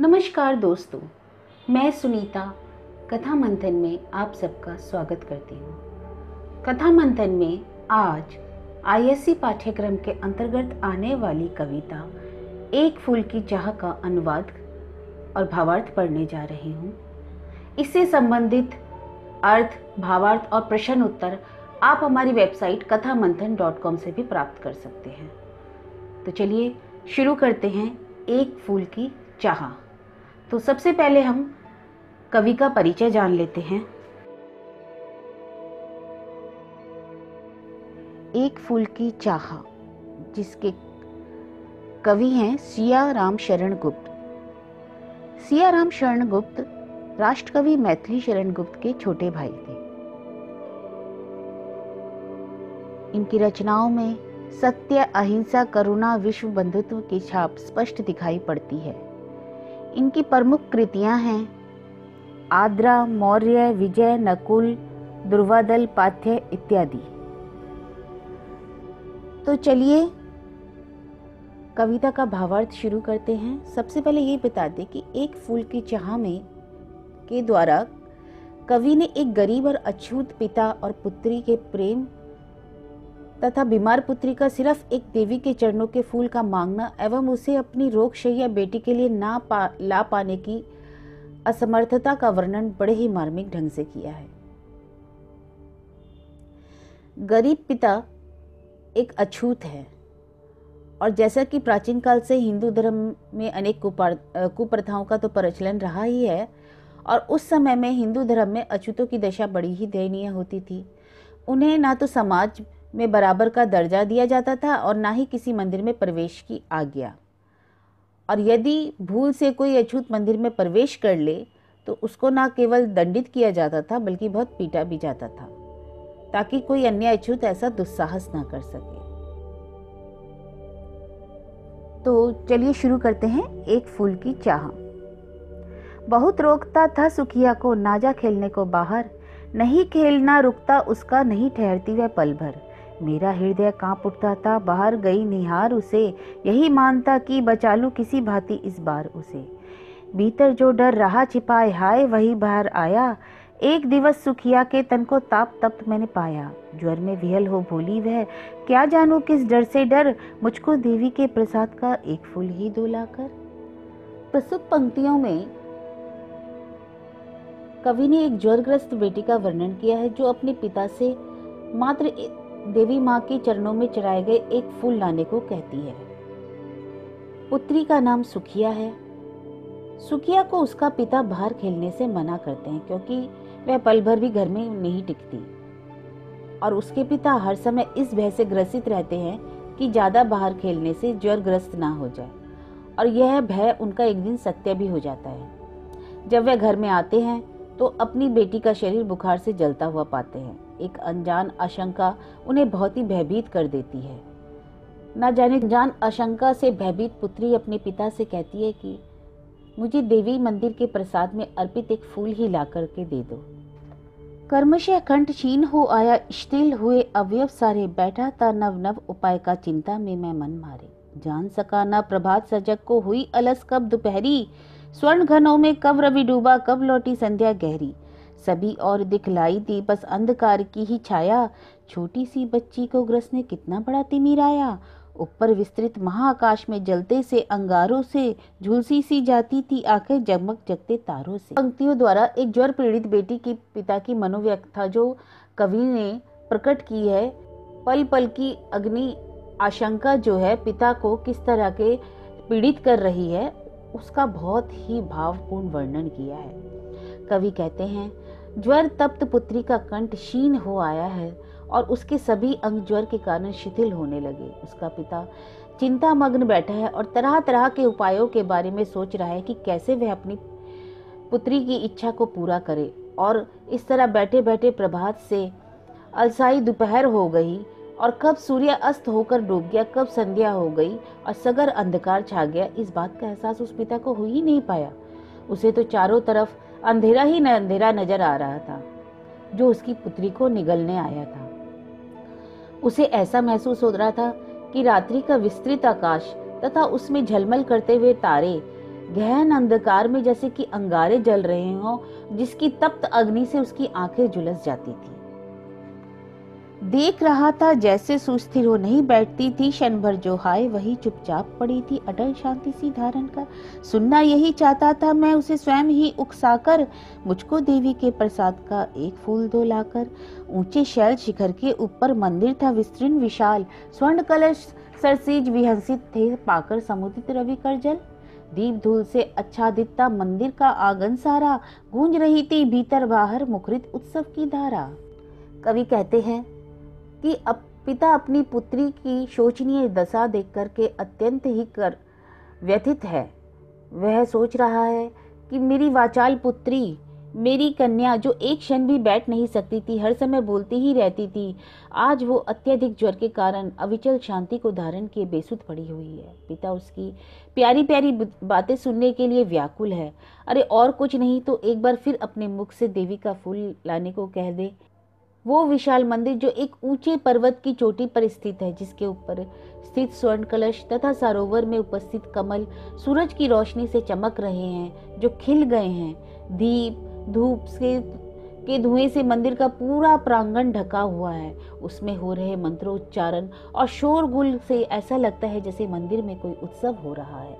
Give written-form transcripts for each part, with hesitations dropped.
नमस्कार दोस्तों, मैं सुनीता कथामंथन में आप सबका स्वागत करती हूँ। कथामंथन में आज ISC पाठ्यक्रम के अंतर्गत आने वाली कविता एक फूल की चाह का अनुवाद और भावार्थ पढ़ने जा रही हूँ। इससे संबंधित अर्थ, भावार्थ और प्रश्न उत्तर आप हमारी वेबसाइट कथामंथन.com से भी प्राप्त कर सकते हैं। तो चलिए शुरू करते हैं एक फूल की चाह। तो सबसे पहले हम कवि का परिचय जान लेते हैं। एक फूल की चाह, जिसके कवि हैं सियाराम शरण गुप्त। सियाराम शरण गुप्त राष्ट्रकवि मैथिली शरण गुप्त के छोटे भाई थे। इनकी रचनाओं में सत्य, अहिंसा, करुणा, विश्व बंधुत्व की छाप स्पष्ट दिखाई पड़ती है। इनकी प्रमुख कृतियां हैं आद्रा, मौर्य विजय, नकुल, दुर्वादल, पाथ्य इत्यादि। तो चलिए कविता का भावार्थ शुरू करते हैं। सबसे पहले ये बता दें कि एक फूल की चाह में के द्वारा कवि ने एक गरीब और अछूत पिता और पुत्री के प्रेम तथा बीमार पुत्री का सिर्फ एक देवी के चरणों के फूल का मांगना एवं उसे अपनी रोगशैया बेटी के लिए ला पाने की असमर्थता का वर्णन बड़े ही मार्मिक ढंग से किया है। गरीब पिता एक अछूत है और जैसा कि प्राचीन काल से हिंदू धर्म में अनेक कुप्रथाओं का तो प्रचलन रहा ही है, और उस समय में हिंदू धर्म में अछूतों की दशा बड़ी ही दयनीय होती थी। उन्हें ना तो समाज में बराबर का दर्जा दिया जाता था और ना ही किसी मंदिर में प्रवेश की आज्ञा, और यदि भूल से कोई अछूत मंदिर में प्रवेश कर ले तो उसको ना केवल दंडित किया जाता था बल्कि बहुत पीटा भी जाता था, ताकि कोई अन्य अछूत ऐसा दुस्साहस ना कर सके। तो चलिए शुरू करते हैं एक फूल की चाह। बहुत रोकता था सुखिया को नाजा खेलने को बाहर, नहीं खेलना रुकता उसका नहीं ठहरती वह पल भर। मेरा हृदय कांप उठता था, बाहर गई निहार उसे, यही मानता कि बचा लूं किसी भांति इस बार उसे। भीतर जो डर रहा छिपाए हाय वही बाहर आया, एक दिवस सुखिया के तन को ताप तप्त मैंने पाया। ज्वर में विहल हो भोली वह, क्या जानूं किस डर से डर, मुझको देवी के प्रसाद का एक फूल ही दोला कर। प्रस्तुत पंक्तियों में कवि ने एक ज्वरग्रस्त बेटी का वर्णन किया है, जो अपने पिता से मात्र देवी माँ के चरणों में चढ़ाए गए एक फूल लाने को कहती है। पुत्री का नाम सुखिया है। सुखिया को उसका पिता बाहर खेलने से मना करते हैं क्योंकि वह पल भर भी घर में नहीं टिकती, और उसके पिता हर समय इस भय से ग्रसित रहते हैं कि ज़्यादा बाहर खेलने से ज्वरग्रस्त ना हो जाए, और यह भय उनका एक दिन सत्य भी हो जाता है। जब वह घर में आते हैं तो अपनी बेटी का शरीर बुखार से जलता हुआ पाते हैं। एक अनजान आशंका उन्हें बहुत ही भयभीत कर देती है। ना जाने जान आशंका से भयभीत पुत्री अपने पिता से कहती है कि मुझे देवी मंदिर के प्रसाद में अर्पित एक फूल ही ला करके दे दो। कर्मशः कंठ छीन हो आया, शिथिल हुए अवयव सारे, बैठा था नव नव उपाय का चिंता में मैं मन मारे। जान सका ना प्रभात सजग को, हुई अलस कब दोपहरी, स्वर्ण घनों में कब रवि डूबा, कब लौटी संध्या गहरी। सभी और दिखलाई थी बस अंधकार की ही छाया, छोटी सी बच्ची को ग्रस ने कितना बड़ा तिमिराया। ऊपर विस्तृत महाआकाश में जलते से अंगारों से झुलसी सी जाती थी आंखें, जगमग जगते तारों से। पंक्तियों द्वारा एक ज्वर पीड़ित बेटी की पिता की मनोव्यथा जो कवि ने प्रकट की है, पल पल की अग्नि आशंका जो है पिता को किस तरह के पीड़ित कर रही है, उसका बहुत ही भावपूर्ण वर्णन किया है। कवि कहते हैं, ज्वर तप्त पुत्री का कंठ क्षीण हो आया है और उसके सभी अंग ज्वर के कारण शिथिल होने लगे। उसका पिता चिंता मग्न बैठा है और तरह तरह के उपायों के बारे में सोच रहा है कि कैसे वह अपनी पुत्री की इच्छा को पूरा करे, और इस तरह बैठे बैठे प्रभात से अलसाई दोपहर हो गई, और कब सूर्य अस्त होकर डूब गया, कब संध्या हो गई और सगर अंधकार छा गया, इस बात का एहसास उस पिता को हो ही नहीं पाया। उसे तो चारों तरफ अंधेरा ही अंधेरा नजर आ रहा था जो उसकी पुत्री को निगलने आया था। उसे ऐसा महसूस हो रहा था कि रात्रि का विस्तृत आकाश तथा उसमें झलमल करते हुए तारे गहन अंधकार में जैसे कि अंगारे जल रहे हों, जिसकी तप्त अग्नि से उसकी आंखें झुलस जाती थी। देख रहा था जैसे सुस्थिर हो नहीं बैठती थी, क्षण भर जो हाय वही चुपचाप पड़ी थी, अटल शांति सी धारण कर। सुनना यही चाहता था मैं उसे स्वयं ही उकसाकर, मुझको देवी के प्रसाद का एक फूल दो लाकर। ऊंचे शैल शिखर के ऊपर मंदिर था विस्तृण विशाल, स्वर्ण कलश सरसीज विहंसित थे पाकर समुदित रवि कर जल। दीप धूल से आच्छादित था मंदिर का आंगन सारा, गूंज रही थी भीतर बाहर मुखरित उत्सव की धारा। कवि कहते हैं कि अब पिता अपनी पुत्री की शोचनीय दशा देख करके अत्यंत ही व्यथित है। वह सोच रहा है कि मेरी वाचाल पुत्री, मेरी कन्या, जो एक क्षण भी बैठ नहीं सकती थी, हर समय बोलती ही रहती थी, आज वो अत्यधिक ज्वर के कारण अविचल शांति को धारण किए बेसुध पड़ी हुई है। पिता उसकी प्यारी प्यारी बातें सुनने के लिए व्याकुल है। अरे और कुछ नहीं तो एक बार फिर अपने मुख से देवी का फूल लाने को कह दे। वो विशाल मंदिर जो एक ऊंचे पर्वत की चोटी पर स्थित है, जिसके ऊपर स्थित स्वर्ण कलश तथा सरोवर में उपस्थित कमल सूरज की रोशनी से चमक रहे हैं, जो खिल गए हैं। दीप धूप से के धुएं से मंदिर का पूरा प्रांगण ढका हुआ है। उसमें हो रहे मंत्रोच्चारण और शोरगुल से ऐसा लगता है जैसे मंदिर में कोई उत्सव हो रहा है।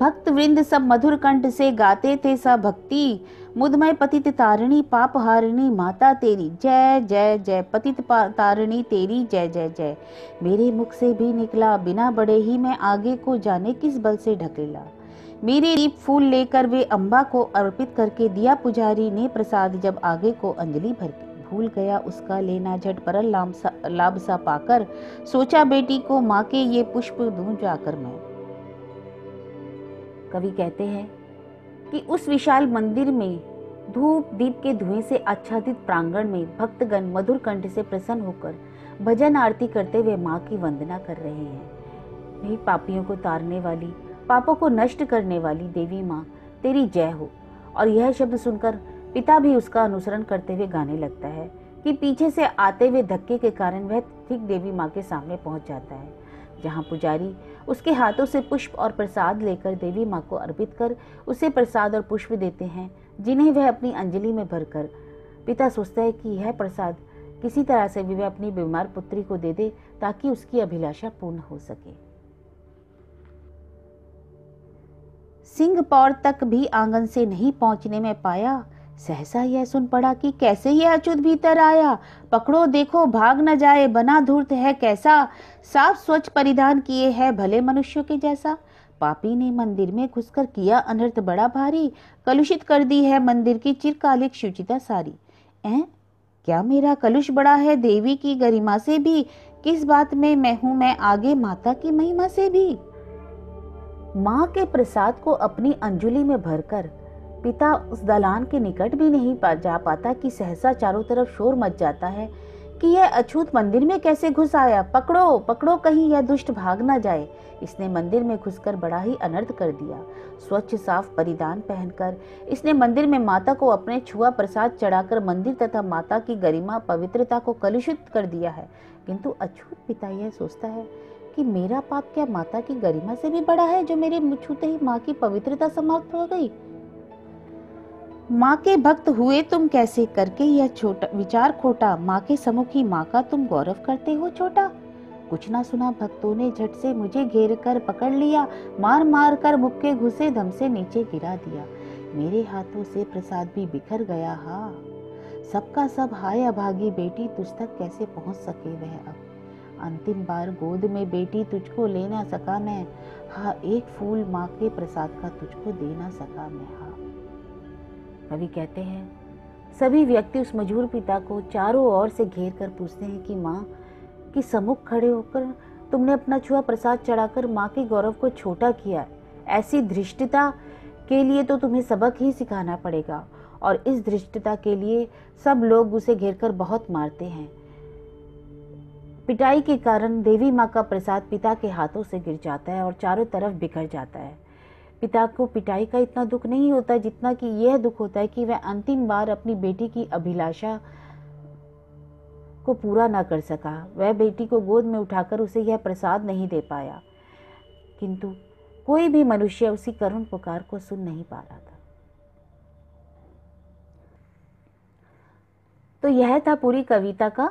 भक्त वृंद सब मधुर कंठ से गाते थे सा भक्ति, मुदमय पतित तारिणी पाप हारिणी माता तेरी जय जय जय, पतित तारिणी तेरी जय जय जय। मेरे मुख से भी निकला बिना बड़े ही मैं आगे को जाने किस बल से ढकेला। मेरे दीप फूल लेकर वे अम्बा को अर्पित करके दिया पुजारी ने प्रसाद, जब आगे को अंजलि भर के भूल गया उसका लेना झट पर लाभ सा पाकर। सोचा बेटी को माँ के ये पुष्प दूं जाकर मैं। कवि कहते हैं कि उस विशाल मंदिर में धूप दीप के धुएं से आच्छादित प्रांगण में भक्तगण मधुर कंठ से प्रसन्न होकर भजन आरती करते हुए माँ की वंदना कर रहे हैं। वही पापियों को तारने वाली, पापों को नष्ट करने वाली देवी माँ तेरी जय हो। और यह शब्द सुनकर पिता भी उसका अनुसरण करते हुए गाने लगता है कि पीछे से आते हुए धक्के के कारण वह ठीक देवी माँ के सामने पहुँच जाता है, जहाँ पुजारी उसके हाथों से पुष्प और प्रसाद लेकर देवी माँ को अर्पित कर उसे प्रसाद और पुष्प देते हैं, जिन्हें वह अपनी अंजलि में भरकर। पिता सोचता है कि यह प्रसाद किसी तरह से भी वह अपनी बीमार पुत्री को दे दे, ताकि उसकी अभिलाषा पूर्ण हो सके। सिंहपौर तक भी आंगन से नहीं पहुंचने में पाया, सहसा यह सुन पड़ा कि कैसे यह अचूत भीतर आया। पकड़ो देखो भाग न जाए, बना धूर्त है कैसा, साफ स्वच्छ परिधान किए है भले मनुष्यों के जैसा। पापी ने मंदिर में घुसकर किया अनर्थ बड़ा भारी, कलुषित कर दी है मंदिर की चिरकालिक शुचिता सारी। क्या मेरा कलुष बड़ा है देवी की गरिमा से भी, किस बात में मैं हूँ मैं आगे माता की महिमा से भी। माँ के प्रसाद को अपनी अंजुली में भरकर पिता उस दलान के निकट भी नहीं जा पाता कि सहसा चारों तरफ शोर मच जाता है कि यह अछूत मंदिर में कैसे घुस आया। पकड़ो पकड़ो कहीं यह दुष्ट भाग ना जाए, इसने मंदिर में घुसकर बड़ा ही अनर्थ कर दिया। स्वच्छ साफ परिधान पहनकर इसने मंदिर में माता को अपने छुआ प्रसाद चढ़ाकर मंदिर तथा माता की गरिमा पवित्रता को कलुषित कर दिया है। किंतु अछूत पिता यह सोचता है कि मेरा पाप क्या माता की गरिमा से भी बड़ा है, जो मेरे छूते ही माँ की पवित्रता समाप्त हो गई। माँ के भक्त हुए तुम कैसे करके यह छोटा विचार खोटा, माँ के सम्मुखी माँ का तुम गौरव करते हो छोटा। कुछ ना सुना भक्तों ने झट से मुझे घेर कर पकड़ लिया, मार मार कर मुक्के घुसे धम से नीचे गिरा दिया। मेरे हाथों से प्रसाद भी बिखर गया हा, सबका सब हाय अभागी बेटी तुझ तक कैसे पहुँच सके वह अब। अंतिम बार गोद में बेटी तुझको ले ना सका मैं, हाँ एक फूल माँ के प्रसाद का तुझको दे ना सका मैं हाँ। कवि कहते हैं सभी व्यक्ति उस मजबूर पिता को चारों ओर से घेर कर पूछते हैं कि माँ की सम्मुख खड़े होकर तुमने अपना छुआ प्रसाद चढ़ाकर माँ के गौरव को छोटा किया। ऐसी धृष्टता के लिए तो तुम्हें सबक ही सिखाना पड़ेगा। और इस धृष्टता के लिए सब लोग उसे घेर कर बहुत मारते हैं। पिटाई के कारण देवी माँ का प्रसाद पिता के हाथों से गिर जाता है और चारों तरफ बिखर जाता है। पिता को पिटाई का इतना दुख नहीं होता जितना कि यह दुख होता है कि वह अंतिम बार अपनी बेटी की अभिलाषा को पूरा ना कर सका। वह बेटी को गोद में उठाकर उसे यह प्रसाद नहीं दे पाया। किंतु कोई भी मनुष्य उसी करुण पुकार को सुन नहीं पा रहा था। तो यह था पूरी कविता का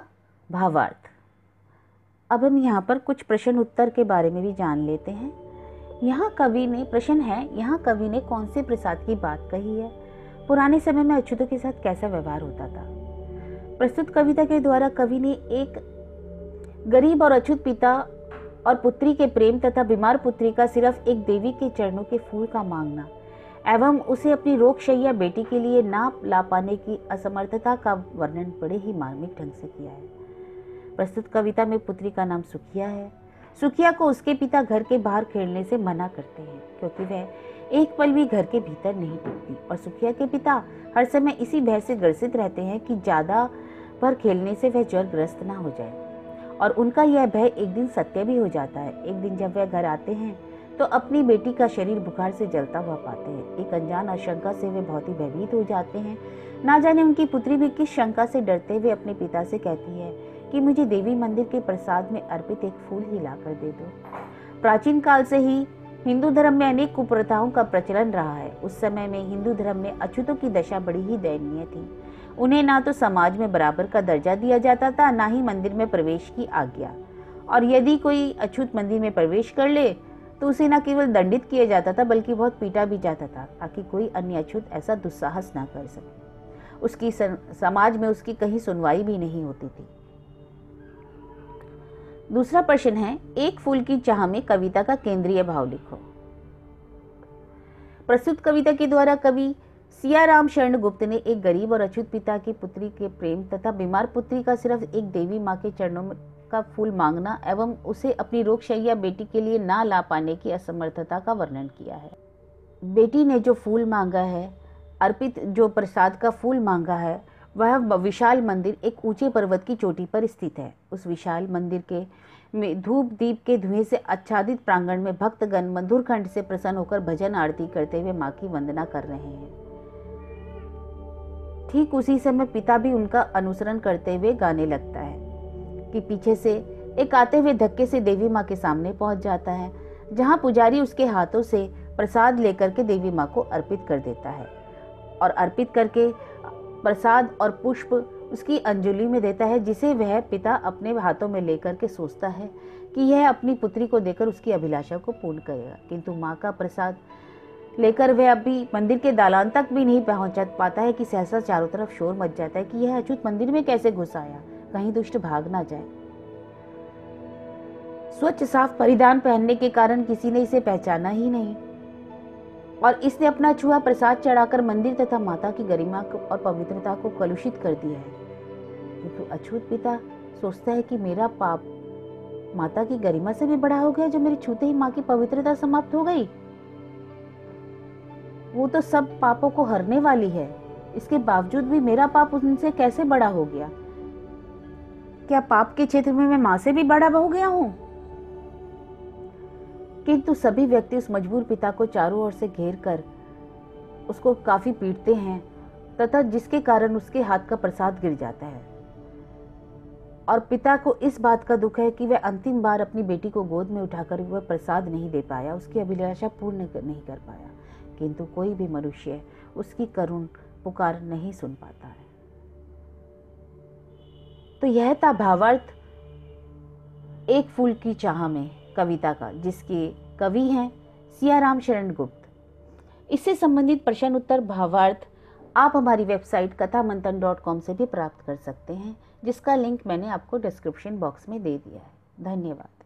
भावार्थ। अब हम यहाँ पर कुछ प्रश्न उत्तर के बारे में भी जान लेते हैं। यहाँ कवि ने कौन से प्रसाद की बात कही है? पुराने समय में अछूतों के साथ कैसा व्यवहार होता था? प्रस्तुत कविता के द्वारा कवि ने एक गरीब और अछूत पिता और पुत्री के प्रेम तथा बीमार पुत्री का सिर्फ एक देवी के चरणों के फूल का मांगना एवं उसे अपनी रोगशैया बेटी के लिए ना ला पाने की असमर्थता का वर्णन बड़े ही मार्मिक ढंग से किया है। प्रस्तुत कविता में पुत्री का नाम सुखिया है। सुखिया को उसके पिता घर के बाहर खेलने से मना करते हैं क्योंकि वह एक पल भी घर के भीतर नहीं टिकती और सुखिया के पिता हर समय इसी भय से ग्रसित रहते हैं कि ज़्यादा भर खेलने से वह जर्ग्रस्त ना हो जाए और उनका यह भय एक दिन सत्य भी हो जाता है। एक दिन जब वह घर आते हैं तो अपनी बेटी का शरीर बुखार से जलता हुआ पाते हैं। एक अनजान आशंका से वे बहुत ही भयभीत हो जाते हैं। ना जाने उनकी पुत्री भी किस शंका से डरते हुए अपने पिता से कहती है कि मुझे देवी मंदिर के प्रसाद में अर्पित एक फूल ही ला कर दे दो। प्राचीन काल से ही हिंदू धर्म में अनेक कुप्रथाओं का प्रचलन रहा है। उस समय में हिंदू धर्म में अछूतों की दशा बड़ी ही दयनीय थी। उन्हें ना तो समाज में बराबर का दर्जा दिया जाता था, ना ही मंदिर में प्रवेश की आज्ञा, और यदि कोई अछूत मंदिर में प्रवेश कर ले तो उसे न केवल दंडित किया जाता था बल्कि बहुत पीटा भी जाता था ताकि कोई अन्य अछूत ऐसा दुस्साहस ना कर सके। उसकी समाज में उसकी कहीं सुनवाई भी नहीं होती थी। दूसरा प्रश्न है, एक फूल की चाह में कविता का केंद्रीय भाव लिखो। प्रस्तुत कविता के द्वारा कवि सियाराम शरण गुप्त ने एक गरीब और अछूत पिता की पुत्री के प्रेम तथा बीमार पुत्री का सिर्फ एक देवी माँ के चरणों में का फूल मांगना एवं उसे अपनी रोगशैया बेटी के लिए ना ला पाने की असमर्थता का वर्णन किया है। बेटी ने जो फूल मांगा है, अर्पित जो प्रसाद का फूल मांगा है, वह विशाल मंदिर एक ऊंचे पर्वत की चोटी पर स्थित है। उस विशाल मंदिर के धूप दीप के धुएं से आच्छादित प्रांगण में भक्तगण मंधुरखंड से प्रसन्न होकर भजन आरती करते हुए माँ की वंदना कर रहे हैं। ठीक उसी समय पिता भी उनका अनुसरण करते हुए गाने लगता है कि पीछे से एक आते हुए धक्के से देवी माँ के सामने पहुंच जाता है, जहां पुजारी उसके हाथों से प्रसाद लेकर के देवी माँ को अर्पित कर देता है और अर्पित करके प्रसाद और पुष्प उसकी अंजलि में देता है, जिसे वह पिता अपने हाथों में लेकर के सोचता है कि यह अपनी पुत्री को देकर उसकी अभिलाषा को पूर्ण करेगा, किंतु माँ का प्रसाद लेकर वह अभी मंदिर के दालान तक भी नहीं पहुँच पाता है कि सहसा चारों तरफ शोर मच जाता है कि यह अछूत मंदिर में कैसे घुस आया, कहीं दुष्ट भाग ना जाए। स्वच्छ साफ परिधान पहनने के कारण किसी ने इसे पहचाना ही नहीं और इसने अपना छुआ प्रसाद चढ़ाकर मंदिर तथा माता की गरिमा और पवित्रता को कलुषित कर दिया है। तो अछूत पिता सोचता है कि मेरा पाप माता की गरिमा से भी बड़ा हो गया, जो मेरे छूते ही माँ की पवित्रता समाप्त हो गई। वो तो सब पापों को हरने वाली है, इसके बावजूद भी मेरा पाप उनसे कैसे बड़ा हो गया? क्या पाप के क्षेत्र में मैं माँ से भी बड़ा हो गया हूँ? किंतु सभी व्यक्ति उस मजबूर पिता को चारों ओर से घेर कर उसको काफी पीटते हैं तथा जिसके कारण उसके हाथ का प्रसाद गिर जाता है और पिता को इस बात का दुख है कि वह अंतिम बार अपनी बेटी को गोद में उठाकर वह प्रसाद नहीं दे पाया, उसकी अभिलाषा पूर्ण नहीं कर पाया। किंतु कोई भी मनुष्य उसकी करुण पुकार नहीं सुन पाता है। तो यह था भावार्थ एक फूल की चाह में कविता का, जिसके कवि हैं सियाराम शरण गुप्त। इससे संबंधित प्रश्न उत्तर भावार्थ आप हमारी वेबसाइट कथामंथन.com से भी प्राप्त कर सकते हैं, जिसका लिंक मैंने आपको डिस्क्रिप्शन बॉक्स में दे दिया है। धन्यवाद।